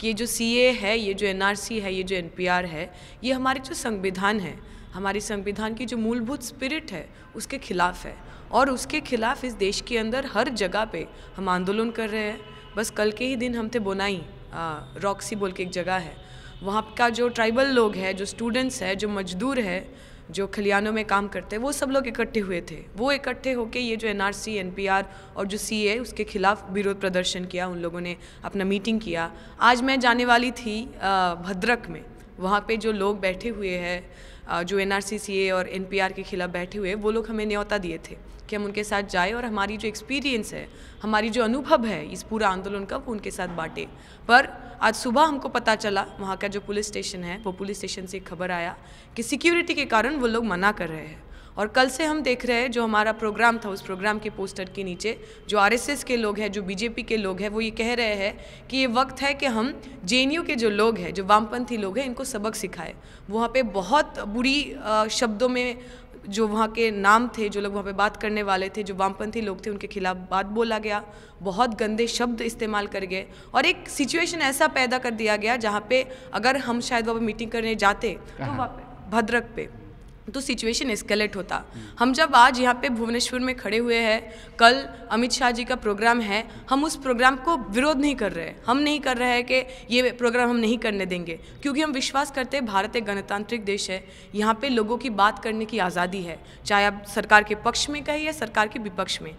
कि ये जो CAA है, ये जो NRC है, ये जो NPR है, ये हमारे जो संविधान है, हमारी संविधान की जो मूलभूत स्पिरिट है उसके खिलाफ़ है। और उसके खिलाफ इस देश के अंदर हर जगह पे हम आंदोलन कर रहे हैं। बस कल के ही दिन हम थे बोनाई रॉक्सी बोल के एक जगह है, वहाँ का जो ट्राइबल लोग है, जो स्टूडेंट्स है, जो मजदूर है, जो खलियानों में काम करते हैं, वो सब लोग इकट्ठे हुए थे। वो इकट्ठे होके ये जो NRC, NPR और जो CAA उसके खिलाफ विरोध प्रदर्शन किया, उन लोगों ने अपना मीटिंग किया। आज मैं जाने वाली थी भद्रक में, वहाँ पे जो लोग बैठे हुए हैं, जो NRC, CAA और NPR के खिलाफ बैठे हुए, वो लोग हमें न्योता दिए थे कि हम उनके साथ जाए और हमारी जो एक्सपीरियंस है, हमारी जो अनुभव है इस पूरा आंदोलन का, वो उनके साथ बांटे। पर आज सुबह हमको पता चला, वहाँ का जो पुलिस स्टेशन है, वो पुलिस स्टेशन से खबर आया कि सिक्योरिटी के कारण वो लोग मना कर रहे हैं। और कल से हम देख रहे हैं जो हमारा प्रोग्राम था, उस प्रोग्राम के पोस्टर के नीचे जो RSS के लोग हैं, जो BJP के लोग हैं, वो ये कह रहे हैं कि ये वक्त है कि हम JNU के जो लोग हैं, जो वामपंथी लोग हैं, इनको सबक सिखाएं। वहाँ पे बहुत बुरी शब्दों में जो वहाँ के नाम थे, जो लोग वहाँ पे बात करने वाले थे, जो वामपंथी लोग थे, उनके खिलाफ बात बोला गया, बहुत गंदे शब्द इस्तेमाल कर गए। और एक सिचुएशन ऐसा पैदा कर दिया गया जहाँ पे अगर हम शायद वहाँ पे मीटिंग करने जाते तो वहाँ पे भद्रक पे तो सिचुएशन एस्केलेट होता। हम जब आज यहाँ पे भुवनेश्वर में खड़े हुए हैं, कल अमित शाह जी का प्रोग्राम है, हम उस प्रोग्राम को विरोध नहीं कर रहे हैं। हम नहीं कर रहे हैं कि ये प्रोग्राम हम नहीं करने देंगे, क्योंकि हम विश्वास करते हैं भारत एक गणतांत्रिक देश है, यहाँ पे लोगों की बात करने की आज़ादी है, चाहे आप सरकार के पक्ष में कहें या सरकार के विपक्ष में।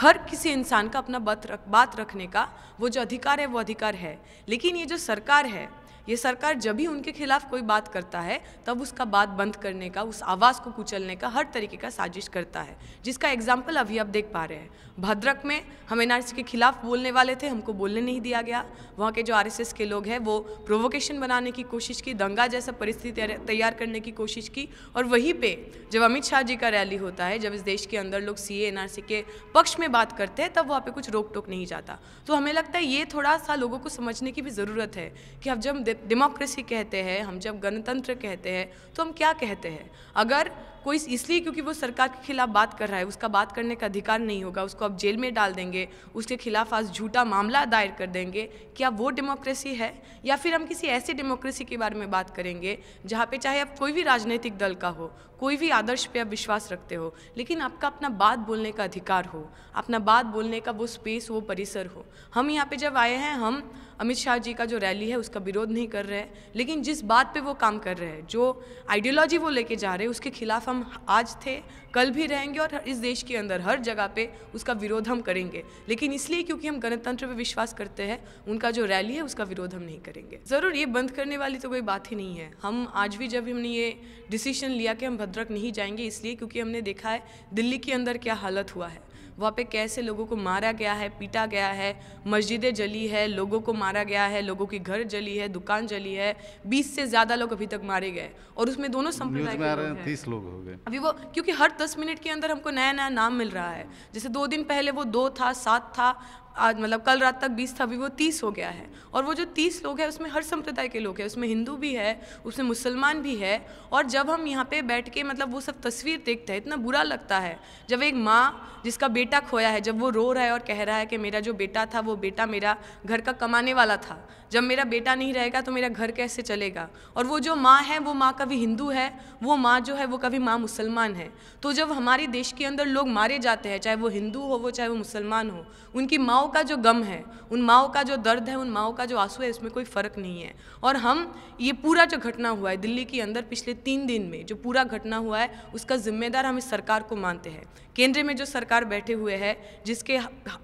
हर किसी इंसान का अपना बात रखने का वो जो अधिकार है, वो अधिकार है। लेकिन ये जो सरकार है, ये सरकार जब भी उनके खिलाफ कोई बात करता है तब उसका बात बंद करने का, उस आवाज़ को कुचलने का हर तरीके का साजिश करता है, जिसका एग्जाम्पल अभी आप देख पा रहे हैं। भद्रक में हम NRC के खिलाफ बोलने वाले थे, हमको बोलने नहीं दिया गया। वहाँ के जो RSS के लोग हैं वो प्रोवोकेशन बनाने की कोशिश की, दंगा जैसा परिस्थिति तैयार करने की कोशिश की। और वहीं पर जब अमित शाह जी का रैली होता है, जब इस देश के अंदर लोग CAA NRC के पक्ष में बात करते हैं, तब वहाँ पर कुछ रोक टोक नहीं जाता। तो हमें लगता है ये थोड़ा सा लोगों को समझने की भी ज़रूरत है कि अब जब डेमोक्रेसी कहते हैं, हम जब गणतंत्र कहते हैं, तो हम क्या कहते हैं। अगर कोई इसलिए क्योंकि वो सरकार के खिलाफ बात कर रहा है, उसका बात करने का अधिकार नहीं होगा, उसको अब जेल में डाल देंगे, उसके खिलाफ आज झूठा मामला दायर कर देंगे, क्या वो डेमोक्रेसी है? या फिर हम किसी ऐसी डेमोक्रेसी के बारे में बात करेंगे जहाँ पे चाहे आप कोई भी राजनीतिक दल का हो, कोई भी आदर्श पे आप विश्वास रखते हो, लेकिन आपका अपना बात बोलने का अधिकार हो, अपना बात बोलने का वो स्पेस, वो परिसर हो। हम यहाँ पर जब आए हैं, हम अमित शाह जी का जो रैली है उसका विरोध नहीं कर रहे हैं, लेकिन जिस बात पे वो काम कर रहे हैं, जो आइडियोलॉजी वो लेके जा रहे हैं, उसके खिलाफ हम आज थे, कल भी रहेंगे और इस देश के अंदर हर जगह पे उसका विरोध हम करेंगे। लेकिन इसलिए क्योंकि हम गणतंत्र पे विश्वास करते हैं, उनका जो रैली है उसका विरोध हम नहीं करेंगे। ज़रूर ये बंद करने वाली तो कोई बात ही नहीं है। हम आज भी जब हमने ये डिसीजन लिया कि हम भद्रक नहीं जाएंगे, इसलिए क्योंकि हमने देखा है दिल्ली के अंदर क्या हालत हुआ है, वहाँ पे कैसे लोगों को मारा गया है, पीटा गया है, मस्जिदें जली है, लोगों को मारा गया है, लोगों की घर जली है, दुकान जली है, 20 से ज़्यादा लोग अभी तक मारे गए और उसमें दोनों संप्रदाय के 30 लोग हो गए अभी वो, क्योंकि हर 10 मिनट के अंदर हमको नया नया नाम मिल रहा है। जैसे 2 दिन पहले वो 2 था, 7 था, आज मतलब कल रात तक 20 था, अभी वो 30 हो गया है। और वो जो 30 लोग हैं उसमें हर संप्रदाय के लोग हैं, उसमें हिंदू भी है, उसमें मुसलमान भी है। और जब हम यहाँ पे बैठ के मतलब वो सब तस्वीर देखते हैं, इतना बुरा लगता है। जब एक माँ जिसका बेटा खोया है, जब वो रो रहा है और कह रहा है कि मेरा जो बेटा था, वो बेटा मेरा घर का कमाने वाला था, जब मेरा बेटा नहीं रहेगा तो मेरा घर कैसे चलेगा। और वो जो माँ है, वो माँ कभी हिंदू है, वो माँ जो है वो कभी माँ मुसलमान है। तो जब हमारे देश के अंदर लोग मारे जाते हैं, चाहे वो हिंदू हो, वो चाहे वो मुसलमान हो, उनकी माओ का जो गम है, उन माओ का जो दर्द है, उन माओ का जो आंसू है, इसमें कोई फ़र्क नहीं है। और हम ये पूरा जो घटना हुआ है दिल्ली के अंदर पिछले 3 दिन में, जो पूरा घटना हुआ है, उसका जिम्मेदार हम इस सरकार को मानते हैं। केंद्र में जो सरकार बैठे हुए है, जिसके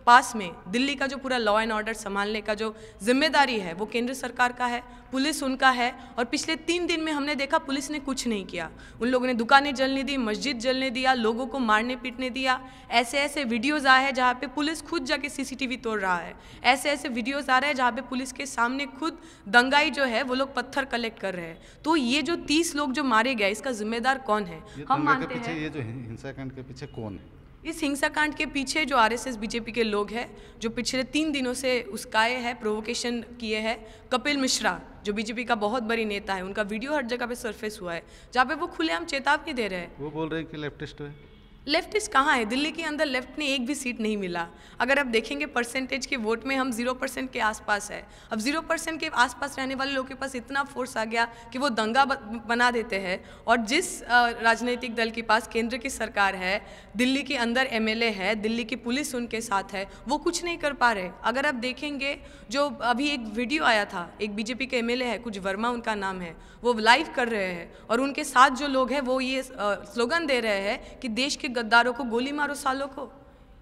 पास में दिल्ली का जो पूरा लॉ एंड ऑर्डर संभालने का जो जिम्मेदारी है, वो केंद्र सरकार का है, पुलिस उनका है। और पिछले 3 दिन में हमने देखा पुलिस ने कुछ नहीं किया। उन लोगों ने दुकानें जलने दी, मस्जिद जलने दिया, लोगों को मारने पीटने दिया। ऐसे ऐसे वीडियोज़ आए हैं जहाँ पे पुलिस खुद जाके CCTV तोड़ रहा है, ऐसे ऐसे वीडियोज़ आ रहे हैं जहाँ पे पुलिस के सामने खुद दंगाई जो है वो लोग पत्थर कलेक्ट कर रहे हैं। तो ये जो 30 लोग जो मारे गए, इसका जिम्मेदार कौन है? हम मानते हैं ये जो हिंसाकांड के पीछे कौन है? इस हिंसाकांड के पीछे जो RSS BJP के लोग हैं, जो पिछले 3 दिनों से उसकाए हैं, प्रोवोकेशन किए हैं। कपिल मिश्रा जो BJP का बहुत बड़ी नेता है, उनका वीडियो हर जगह पे सरफेस हुआ है, जहाँ पे वो खुलेआम चेतावनी दे रहे हैं, वो बोल रहे हैं कि लेफ्टिस्ट है। लेफ्टिस्ट कहाँ है? दिल्ली के अंदर लेफ्ट ने एक भी सीट नहीं मिला। अगर आप देखेंगे परसेंटेज के वोट में हम 0% के आसपास है। अब 0% के आसपास रहने वाले लोगों के पास इतना फोर्स आ गया कि वो दंगा बना देते हैं। और जिस राजनीतिक दल के पास केंद्र की सरकार है, दिल्ली के अंदर MLA है, दिल्ली की पुलिस उनके साथ है, वो कुछ नहीं कर पा रहे। अगर आप देखेंगे जो अभी एक वीडियो आया था, एक BJP के MLA है, कुछ वर्मा उनका नाम है, वो लाइव कर रहे हैं और उनके साथ जो लोग हैं वो ये स्लोगन दे रहे हैं कि देश के गद्दारों को गोली मारो सालों को।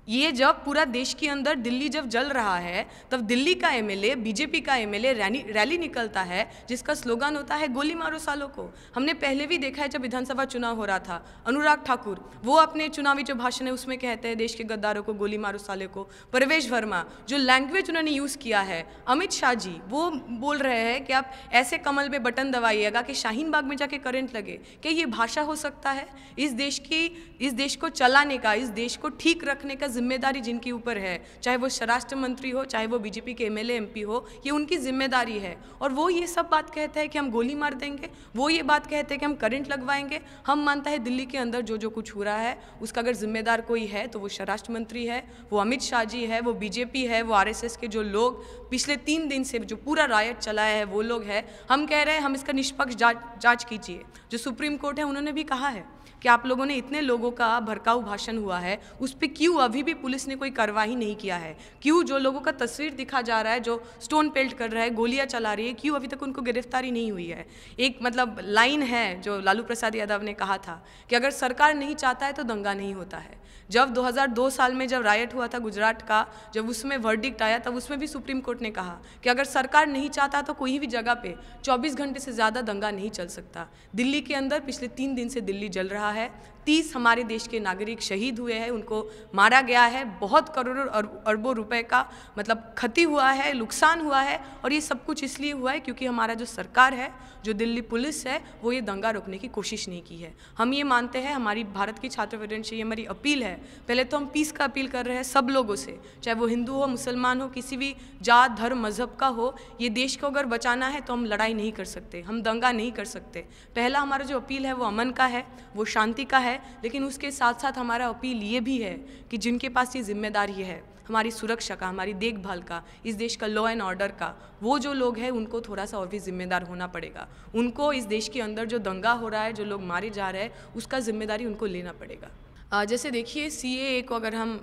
ये जब पूरा देश के अंदर दिल्ली जब जल रहा है तब दिल्ली का MLA, BJP का MLA रैली निकलता है जिसका स्लोगन होता है गोली मारो सालों को। हमने पहले भी देखा है जब विधानसभा चुनाव हो रहा था, अनुराग ठाकुर वो अपने चुनावी जो भाषण है उसमें कहते हैं देश के गद्दारों को गोली मारो सालों को। परेश वर्मा जो लैंग्वेज उन्होंने यूज़ किया है, अमित शाह जी वो बोल रहे हैं कि आप ऐसे कमल में बटन दबाइएगा कि शाहीन बाग में जाके करंट लगे। क्या ये भाषा हो सकता है? इस देश को चलाने का, इस देश को ठीक रखने का जिम्मेदारी जिनकी ऊपर है, चाहे वो स्वास्थ्य मंत्री हो, चाहे वो BJP के MLA MP हो, ये उनकी जिम्मेदारी है। और वो ये सब बात कहते हैं कि हम गोली मार देंगे, वो ये बात कहते हैं कि हम करंट लगवाएंगे। हम मानता है दिल्ली के अंदर जो जो कुछ हो रहा है उसका अगर जिम्मेदार कोई है तो वो स्वास्थ्य मंत्री है, वो अमित शाह जी है, वो BJP है, वो RSS के जो लोग पिछले 3 दिन से जो पूरा रायट चलाया है वो लोग है। हम कह रहे हैं हम इसका निष्पक्ष जाँच कीजिए। जो सुप्रीम कोर्ट है उन्होंने भी कहा है कि आप लोगों ने इतने लोगों का भड़काऊ भाषण हुआ है उस पर क्यों अभी भी पुलिस ने कोई कार्रवाई नहीं किया है? क्यों जो लोगों का तस्वीर दिखा जा रहा है, जो स्टोन पेल्ट कर रहा है, गोलियां चला रही है, क्यों अभी तक उनको गिरफ्तारी नहीं हुई है? एक मतलब लाइन है जो लालू प्रसाद यादव ने कहा था कि अगर सरकार नहीं चाहता है तो दंगा नहीं होता है। जब 2002 साल में जब रायट हुआ था गुजरात का, जब उसमें वर्डिक्ट आया तब उसमें भी सुप्रीम कोर्ट ने कहा कि अगर सरकार नहीं चाहता तो कोई भी जगह पे 24 घंटे से ज़्यादा दंगा नहीं चल सकता। दिल्ली के अंदर पिछले 3 दिन से दिल्ली जल रहा है। 30 हमारे देश के नागरिक शहीद हुए हैं, उनको मारा गया है, बहुत करोड़ों अरबों रुपए का मतलब क्षति हुआ है, नुकसान हुआ है। और ये सब कुछ इसलिए हुआ है क्योंकि हमारा जो सरकार है, जो दिल्ली पुलिस है, वो ये दंगा रोकने की कोशिश नहीं की है। हम ये मानते हैं, हमारी भारत की छात्रवृत्ति से ये हमारी अपील है, पहले तो हम पीस का अपील कर रहे हैं सब लोगों से, चाहे वो हिंदू हो, मुसलमान हो, किसी भी जात धर्म मजहब का हो। ये देश को अगर बचाना है तो हम लड़ाई नहीं कर सकते, हम दंगा नहीं कर सकते। पहला हमारा जो अपील है वो अमन का है, वो शांति का है। लेकिन उसके साथ साथ हमारा अपील ये भी है कि जिनके पास ये जिम्मेदारी है हमारी सुरक्षा का, हमारी देखभाल का, इस देश का लॉ एंड ऑर्डर का, वो जो लोग हैं उनको थोड़ा सा और भी जिम्मेदार होना पड़ेगा। उनको इस देश के अंदर जो दंगा हो रहा है, जो लोग मारे जा रहे हैं, उसका जिम्मेदारी उनको लेना पड़ेगा। जैसे देखिए CAA को अगर हम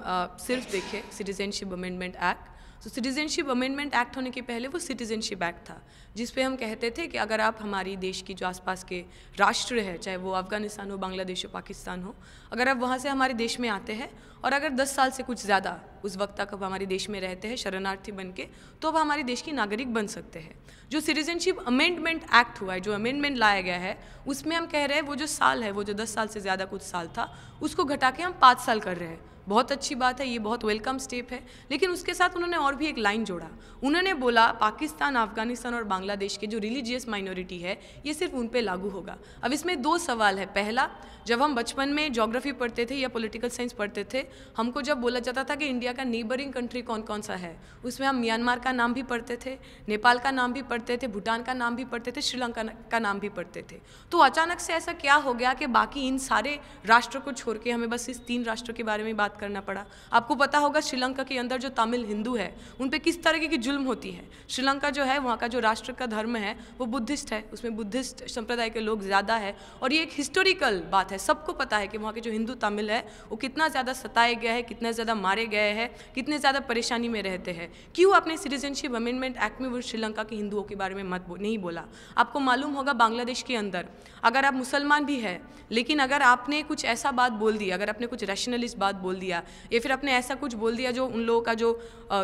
सिर्फ देखें, सिटीजनशिप अमेंडमेंट एक्ट, तो सिटीजनशिप अमेंडमेंट एक्ट होने के पहले वो सिटीजनशिप एक्ट था जिस पे हम कहते थे कि अगर आप हमारी देश की जो आसपास के राष्ट्र है, चाहे वो अफगानिस्तान हो, बांग्लादेश हो, पाकिस्तान हो, अगर आप वहाँ से हमारे देश में आते हैं और अगर 10 साल से कुछ ज़्यादा उस वक्त तक आप हमारे देश में रहते हैं शरणार्थी बन के, तो अब हमारे देश की नागरिक बन सकते हैं। जो सिटीजनशिप अमेंडमेंट एक्ट हुआ है, जो अमेंडमेंट लाया गया है, उसमें हम कह रहे हैं वो जो साल है, वो जो 10 साल से ज़्यादा कुछ साल था, उसको घटा के हम 5 साल कर रहे हैं। बहुत अच्छी बात है, ये बहुत वेलकम स्टेप है। लेकिन उसके साथ उन्होंने और भी एक लाइन जोड़ा। उन्होंने बोला पाकिस्तान, अफगानिस्तान और बांग्लादेश के जो रिलीजियस माइनॉरिटी है ये सिर्फ उन पे लागू होगा। अब इसमें 2 सवाल है। पहला, जब हम बचपन में ज्योग्राफी पढ़ते थे या पॉलिटिकल साइंस पढ़ते थे, हमको जब बोला जाता था कि इंडिया का नेबरिंग कंट्री कौन कौन सा है, उसमें हम म्यांमार का नाम भी पढ़ते थे, नेपाल का नाम भी पढ़ते थे, भूटान का नाम भी पढ़ते थे, श्रीलंका का नाम भी पढ़ते थे। तो अचानक से ऐसा क्या हो गया कि बाकी इन सारे राष्ट्रों को छोड़ के हमें बस इस 3 राष्ट्रों के बारे में बात करना पड़ा? आपको पता होगा श्रीलंका के अंदर जो तमिल हिंदू है उन पे किस तरह की जुल्म होती है। श्रीलंका जो है, वहाँ का जो राष्ट्र का धर्म है वो बुद्धिस्ट है, उसमें बुद्धिस्ट संप्रदाय के लोग ज़्यादा है। और ये एक हिस्टोरिकल बात है, सबको पता है कि वहाँ के जो हिंदू तमिल है वो कितना ज़्यादा सताए गए हैं, कितना ज़्यादा मारे गए हैं, कितने ज़्यादा परेशानी में रहते हैं। क्यों आपने सिटीजनशिप अमेंडमेंट एक्ट में वो श्रीलंका के हिंदुओं के बारे में नहीं बोला? आपको मालूम होगा बांग्लादेश के अंदर अगर आप मुसलमान भी है, लेकिन अगर आपने कुछ ऐसा बात बोल दी, अगर आपने कुछ रैशनलिस्ट बात बोल दिया या फिर आपने ऐसा कुछ बोल दिया जो उन लोगों का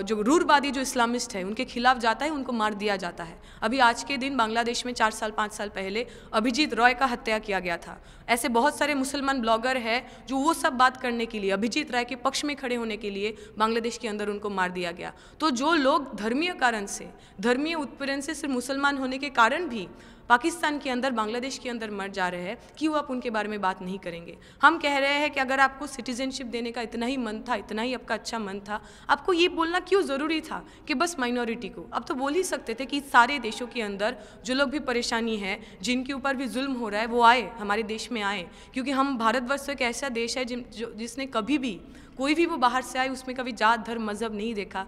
जो रूढ़वादी जो इस्लामिस्ट है उनके खिलाफ जाता है, उनको मार दिया जाता है। अभी आज के दिन बांग्लादेश में 4 साल 5 साल पहले अभिजीत रॉय का हत्या किया गया था। ऐसे बहुत सारे मुसलमान ब्लॉगर हैं जो वो सब बात करने के लिए, अभिजीत रॉय के पक्ष में खड़े होने के लिए बांग्लादेश के अंदर उनको मार दिया गया। तो जो लोग धर्मीय कारण से, धर्मीय उत्पीड़न से सिर्फ मुसलमान होने के कारण भी पाकिस्तान के अंदर, बांग्लादेश के अंदर मर जा रहे हैं, क्यों आप उनके बारे में बात नहीं करेंगे? हम कह रहे हैं कि अगर आपको सिटीजनशिप देने का इतना ही मन था, इतना ही आपका अच्छा मन था, आपको ये बोलना क्यों ज़रूरी था कि बस माइनॉरिटी को? आप तो बोल ही सकते थे कि सारे देशों के अंदर जो लोग भी परेशानी है, जिनके ऊपर भी जुल्म हो रहा है, वो आए, हमारे देश में आए, क्योंकि हम भारतवर्ष एक ऐसा देश है जिसने कभी भी कोई भी वो बाहर से आए उसमें कभी जात, धर्म, मजहब नहीं देखा।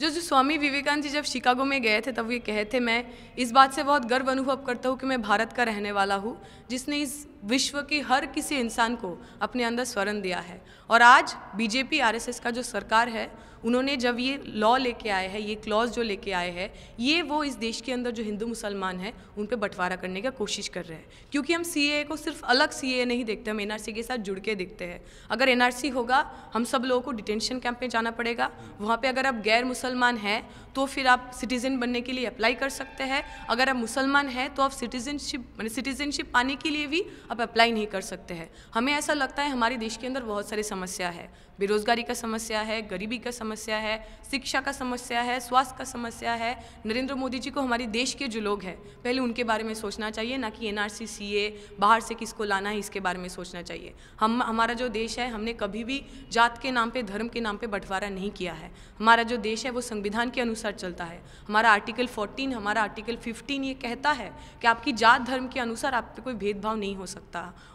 जो स्वामी विवेकानंद जी जब शिकागो में गए थे तब ये कहे थे, मैं इस बात से बहुत गर्व अनुभव करता हूँ कि मैं भारत का रहने वाला हूँ जिसने इस विश्व के हर किसी इंसान को अपने अंदर स्वर्ण दिया है। और आज बीजेपी आरएसएस का जो सरकार है, उन्होंने जब ये लॉ लेके आए हैं, ये क्लॉज जो लेके आए हैं, ये वो इस देश के अंदर जो हिंदू मुसलमान हैं उन पे बंटवारा करने का कोशिश कर रहे हैं। क्योंकि हम सीएए को सिर्फ अलग सीएए नहीं देखते, हम एनआरसी के साथ जुड़ के देखते हैं। अगर एनआरसी होगा, हम सब लोगों को डिटेंशन कैंप में जाना पड़ेगा, वहाँ पर अगर आप गैर मुसलमान हैं तो फिर आप सिटीज़न बनने के लिए अप्लाई कर सकते हैं, अगर आप मुसलमान हैं तो आप सिटीजनशिप पाने के लिए भी आप अप्लाई नहीं कर सकते हैं। हमें ऐसा लगता है हमारे देश के अंदर बहुत सारी समस्या है, बेरोजगारी का समस्या है, गरीबी का समस्या है, शिक्षा का समस्या है, स्वास्थ्य का समस्या है। नरेंद्र मोदी जी को हमारे देश के जो लोग हैं पहले उनके बारे में सोचना चाहिए, ना कि एनआरसी, सीए, बाहर से किसको लाना है इसके बारे में सोचना चाहिए। हमारा जो देश है, हमने कभी भी जात के नाम पे, धर्म के नाम पे बंटवारा नहीं किया है। हमारा जो देश है वो संविधान के अनुसार चलता है। हमारा आर्टिकल 14, हमारा आर्टिकल 15 ये कहता है कि आपकी जात, धर्म के अनुसार आप पे कोई भेदभाव नहीं हो सकता।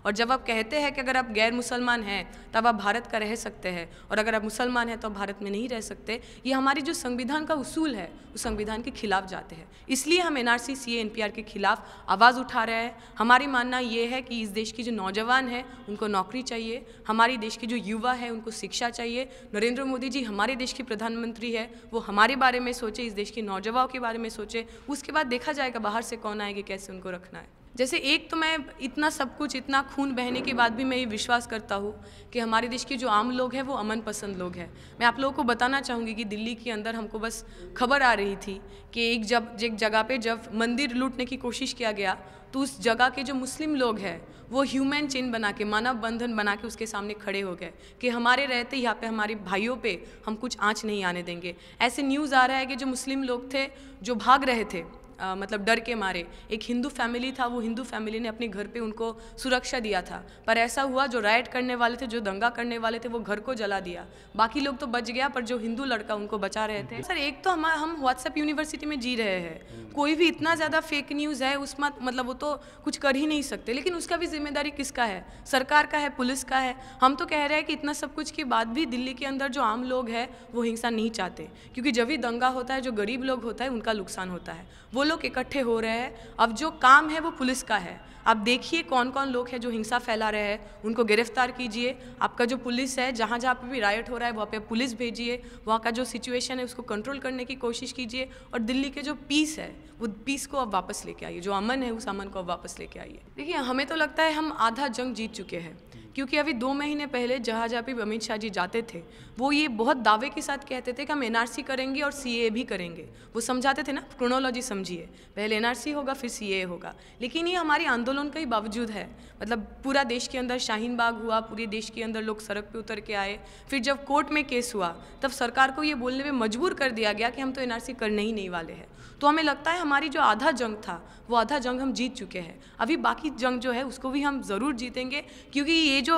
और जब आप कहते हैं कि अगर आप गैर मुसलमान हैं तब आप भारत का रह सकते हैं और अगर आप मुसलमान हैं तो आप भारत में नहीं रह सकते, ये हमारे जो संविधान का उसूल है उस संविधान के खिलाफ जाते हैं। इसलिए हम एनआरसी, सीए, एनपीआर के खिलाफ आवाज़ उठा रहे हैं। हमारी मानना ये है कि इस देश की जो नौजवान है उनको नौकरी चाहिए, हमारे देश के जो युवा है उनको शिक्षा चाहिए। नरेंद्र मोदी जी हमारे देश के प्रधानमंत्री है, वो हमारे बारे में सोचे, इस देश के नौजवानों के बारे में सोचे, उसके बाद देखा जाएगा बाहर से कौन आएगा, कैसे उनको रखना है। जैसे एक तो मैं इतना सब कुछ, इतना खून बहने के बाद भी मैं ये विश्वास करता हूँ कि हमारे देश के जो आम लोग हैं वो अमन पसंद लोग हैं। मैं आप लोगों को बताना चाहूँगी कि दिल्ली के अंदर हमको बस खबर आ रही थी कि एक जगह पे जब मंदिर लूटने की कोशिश किया गया तो उस जगह के जो मुस्लिम लोग हैं वो ह्यूमन चेन बना के, मानव बंधन बना के उसके सामने खड़े हो गए कि हमारे रहते यहाँ पे, हमारे भाइयों पे हम कुछ आँच नहीं आने देंगे। ऐसे न्यूज़ आ रहा है कि जो मुस्लिम लोग थे जो भाग रहे थे, मतलब डर के मारे, एक हिंदू फैमिली था, वो हिंदू फैमिली ने अपने घर पे उनको सुरक्षा दिया था, पर ऐसा हुआ जो राइट करने वाले थे, जो दंगा करने वाले थे, वो घर को जला दिया। बाकी लोग तो बच गया, पर जो हिंदू लड़का उनको बचा रहे थे। सर, एक तो हम व्हाट्सएप यूनिवर्सिटी में जी रहे हैं, कोई भी इतना ज़्यादा फेक न्यूज़ है उसमें, मतलब वो तो कुछ कर ही नहीं सकते, लेकिन उसका भी जिम्मेदारी किसका है? सरकार का है, पुलिस का है। हम तो कह रहे हैं कि इतना सब कुछ के बाद भी दिल्ली के अंदर जो आम लोग हैं वो हिंसा नहीं चाहते, क्योंकि जब भी दंगा होता है, जो गरीब लोग होता है उनका नुकसान होता है, वो लोग इकट्ठे हो रहे हैं। अब जो काम है वो पुलिस का है, आप देखिए कौन कौन लोग हैं जो हिंसा फैला रहे हैं, उनको गिरफ्तार कीजिए। आपका जो पुलिस है, जहाँ जहाँ पर भी रायट हो रहा है वहाँ पे पुलिस भेजिए, वहाँ का जो सिचुएशन है उसको कंट्रोल करने की कोशिश कीजिए। और दिल्ली के जो पीस है, वो पीस को आप वापस लेके आइए, जो अमन है उस अमन को आप वापस लेके आइए। देखिए, हमें तो लगता है हम आधा जंग जीत चुके हैं, क्योंकि अभी 2 महीने पहले जहाँ जहाँ पर अमित शाह जी जाते थे वो ये बहुत दावे के साथ कहते थे कि हम एनआरसी करेंगे और सीए भी करेंगे। वो समझाते थे ना, क्रोनोलॉजी समझिए, पहले एनआरसी होगा फिर सीए होगा। लेकिन ये हमारे आंदोलन का ही बावजूद है, मतलब पूरा देश के अंदर शाहीन बाग हुआ, पूरे देश के अंदर लोग सड़क पे उतर के आए, फिर जब कोर्ट में केस हुआ तब सरकार को ये बोलने पे मजबूर कर दिया गया कि हम तो एनआरसी करने ही नहीं वाले हैं। तो हमें लगता है हमारी जो आधा जंग था वो आधा जंग हम जीत चुके हैं। अभी बाकी जंग जो है उसको भी हम ज़रूर जीतेंगे, क्योंकि ये जो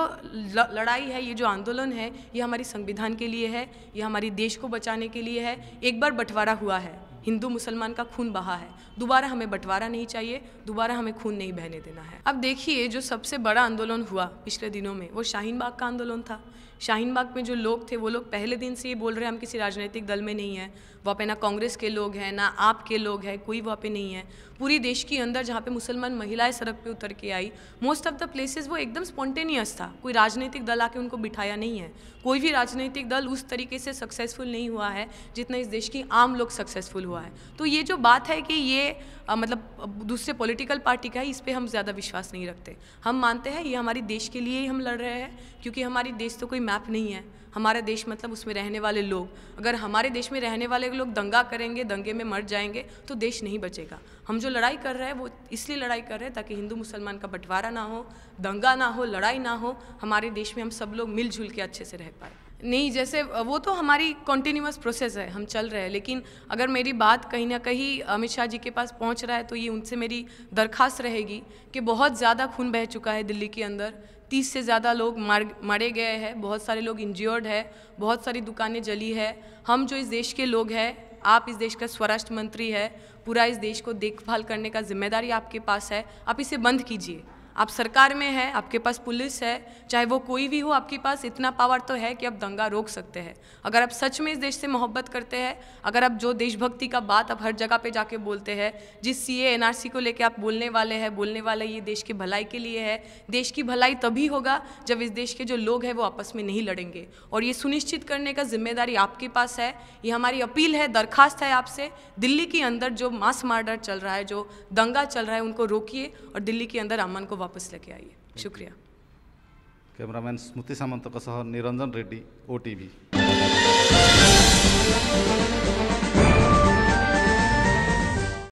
लड़ाई है, ये जो आंदोलन है, ये हमारे संविधान के लिए है, ये हमारे देश को बचाने के लिए है। एक बार बंटवारा हुआ है, हिंदू मुसलमान का खून बहा है, दोबारा हमें बंटवारा नहीं चाहिए, दोबारा हमें खून नहीं बहने देना है। अब देखिए, जो सबसे बड़ा आंदोलन हुआ पिछले दिनों में वो शाहीन बाग का आंदोलन था। शाहीन बाग में जो लोग थे वो लोग पहले दिन से ये बोल रहे हैं हम किसी राजनीतिक दल में नहीं है, वहाँ पे ना कांग्रेस के लोग हैं, ना आप के लोग हैं, कोई वहाँ पे नहीं है। पूरी देश के अंदर जहाँ पे मुसलमान महिलाएं सड़क पे उतर के आई, मोस्ट ऑफ द प्लेसेस वो एकदम स्पॉन्टेनियस था, कोई राजनीतिक दल आके उनको बिठाया नहीं है। कोई भी राजनीतिक दल उस तरीके से सक्सेसफुल नहीं हुआ है जितना इस देश की आम लोग सक्सेसफुल हुआ है। तो ये जो बात है कि ये मतलब दूसरे पॉलिटिकल पार्टी का है, इस पर हम ज़्यादा विश्वास नहीं रखते। हम मानते हैं ये हमारे देश के लिए ही हम लड़ रहे हैं, क्योंकि हमारे देश तो कोई मैप नहीं है। हमारा देश मतलब उसमें रहने वाले लोग, अगर हमारे देश में रहने वाले लोग दंगा करेंगे, दंगे में मर जाएंगे तो देश नहीं बचेगा। हम जो लड़ाई कर रहे हैं वो इसलिए लड़ाई कर रहे हैं ताकि हिंदू मुसलमान का बंटवारा ना हो, दंगा ना हो, लड़ाई ना हो, हमारे देश में हम सब लोग मिलजुल के अच्छे से रह पाए। नहीं, जैसे वो तो हमारी कॉन्टिन्यूस प्रोसेस है, हम चल रहे हैं, लेकिन अगर मेरी बात कहीं ना कहीं अमित शाह जी के पास पहुंच रहा है तो ये उनसे मेरी दरखास्त रहेगी कि बहुत ज़्यादा खून बह चुका है दिल्ली के अंदर, 30 से ज़्यादा लोग मारे गए हैं, बहुत सारे लोग इंज्योर्ड है, बहुत सारी दुकानें जली है। हम जो इस देश के लोग हैं, आप इस देश का स्वराष्ट्र मंत्री है, पूरा इस देश को देखभाल करने का जिम्मेदारी आपके पास है, आप इसे बंद कीजिए। आप सरकार में हैं, आपके पास पुलिस है, चाहे वो कोई भी हो, आपके पास इतना पावर तो है कि आप दंगा रोक सकते हैं। अगर आप सच में इस देश से मोहब्बत करते हैं, अगर आप जो देशभक्ति का बात आप हर जगह पे जाके बोलते हैं, जिस सीए एनआरसी को लेके आप बोलने वाले हैं, बोलने वाले ये देश की भलाई के लिए है। देश की भलाई तभी होगा जब इस देश के जो लोग हैं वो आपस में नहीं लड़ेंगे, और ये सुनिश्चित करने का जिम्मेदारी आपके पास है। ये हमारी अपील है, दरखास्त है आपसे, दिल्ली के अंदर जो मास मर्डर चल रहा है, जो दंगा चल रहा है, उनको रोकिए और दिल्ली के अंदर अमन को वापस लेके आइए। शुक्रिया। कैमरामैन स्मृति सामंत का सह निरंजन रेड्डी, OTV।